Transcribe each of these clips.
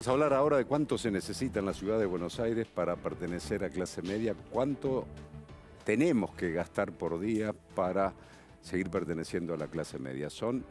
Vamos a hablar ahora de cuánto se necesita en la ciudad de Buenos Aires para pertenecer a clase media, cuánto tenemos que gastar por día para seguir perteneciendo a la clase media. Son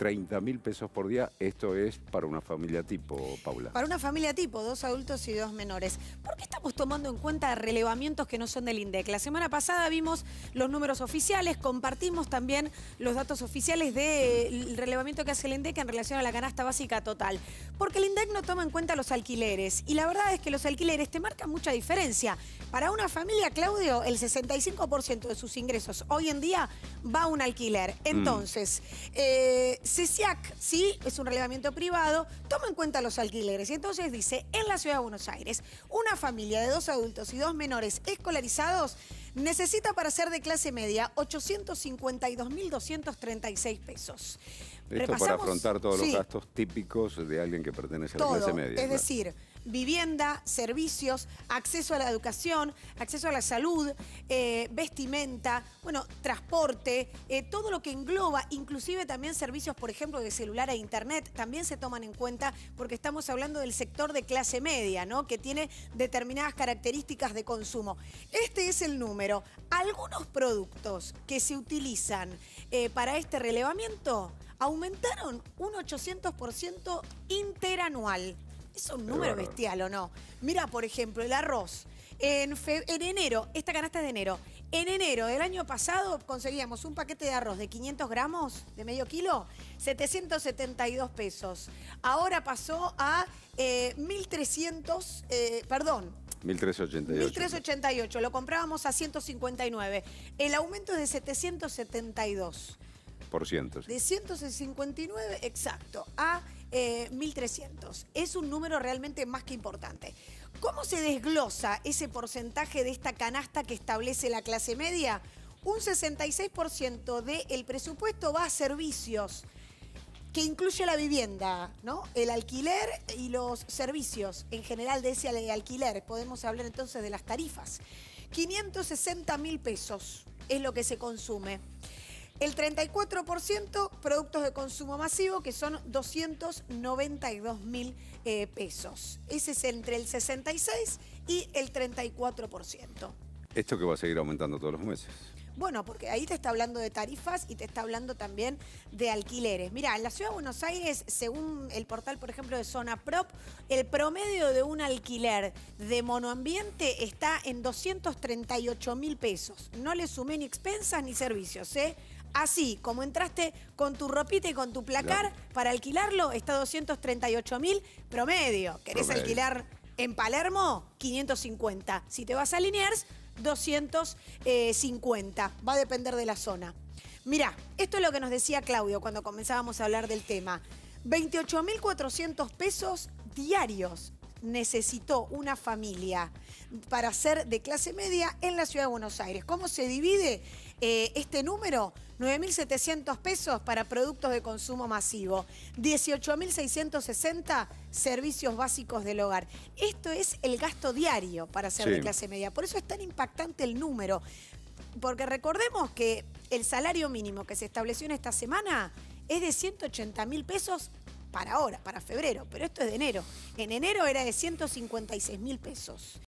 30.000 pesos por día, esto es para una familia tipo, Paula. Para una familia tipo, 2 adultos y 2 menores. ¿Por qué estamos tomando en cuenta relevamientos que no son del INDEC? La semana pasada vimos los números oficiales, compartimos también los datos oficiales del relevamiento que hace el INDEC en relación a la canasta básica total. Porque el INDEC no toma en cuenta los alquileres y la verdad es que los alquileres te marcan mucha diferencia. Para una familia, Claudio, el 65% de sus ingresos hoy en día va a un alquiler. Entonces, CESIAC, sí, es un relevamiento privado, toma en cuenta los alquileres. Y entonces dice, en la ciudad de Buenos Aires, una familia de 2 adultos y 2 menores escolarizados necesita para ser de clase media 852.236 pesos. Esto para afrontar todos los gastos típicos de alguien que pertenece a la clase media. Es decir, vivienda, servicios, acceso a la educación, acceso a la salud, vestimenta, bueno, transporte, todo lo que engloba, inclusive también servicios, por ejemplo, de celular e internet, también se toman en cuenta porque estamos hablando del sector de clase media, ¿no? Que tiene determinadas características de consumo. Este es el número. Algunos productos que se utilizan para este relevamiento aumentaron un 800% interanual. Es un número bestial, ¿o no? Mira, por ejemplo, el arroz. En enero, esta canasta es de enero. En enero del año pasado conseguíamos un paquete de arroz de 500 gramos, de medio kilo, 772 pesos. Ahora pasó a 1.388. Lo comprábamos a 159. El aumento es de 772. De 159, exacto, a 1.300. Es un número realmente más que importante. ¿Cómo se desglosa ese porcentaje de esta canasta que establece la clase media? Un 66% del presupuesto va a servicios, que incluye la vivienda, ¿no? El alquiler y los servicios en general de ese alquiler. Podemos hablar entonces de las tarifas. 560.000 pesos es lo que se consume. El 34% productos de consumo masivo, que son 292.000 pesos. Ese es entre el 66 y el 34%. Esto que va a seguir aumentando todos los meses. Bueno, porque ahí te está hablando de tarifas y te está hablando también de alquileres. Mirá, en la ciudad de Buenos Aires, según el portal, por ejemplo, de Zona Prop, el promedio de un alquiler de monoambiente está en 238.000 pesos. No le sumé ni expensas ni servicios, ¿eh? Así, como entraste con tu ropita y con tu placar, para alquilarlo está 238.000 promedio. ¿Querés alquilar en Palermo? 550. Si te vas a Liniers, 250, va a depender de la zona. Mirá, esto es lo que nos decía Claudio cuando comenzábamos a hablar del tema. 28.400 pesos diarios necesitó una familia para ser de clase media en la ciudad de Buenos Aires. ¿Cómo se divide este número? 9.700 pesos para productos de consumo masivo, 18.660 servicios básicos del hogar. Esto es el gasto diario para ser de clase media. Por eso es tan impactante el número. Porque recordemos que el salario mínimo que se estableció en esta semana es de 180.000 pesos para ahora, para febrero. Pero esto es de enero. En enero era de 156.000 pesos.